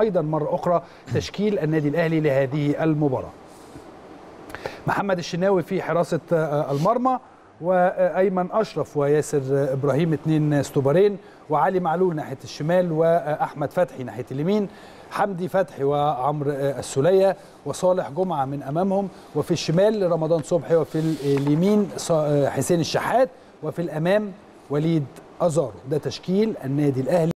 أيضا مرة أخرى تشكيل النادي الأهلي لهذه المباراة. محمد الشناوي في حراسة المرمى، وأيمن أشرف وياسر إبراهيم اثنين ستوبرين، وعلي معلول ناحية الشمال، وأحمد فتحي ناحية اليمين، حمدي فتحي وعمرو السولية وصالح جمعة من أمامهم، وفي الشمال رمضان صبحي، وفي اليمين حسين الشحات، وفي الأمام وليد أزارو. ده تشكيل النادي الأهلي.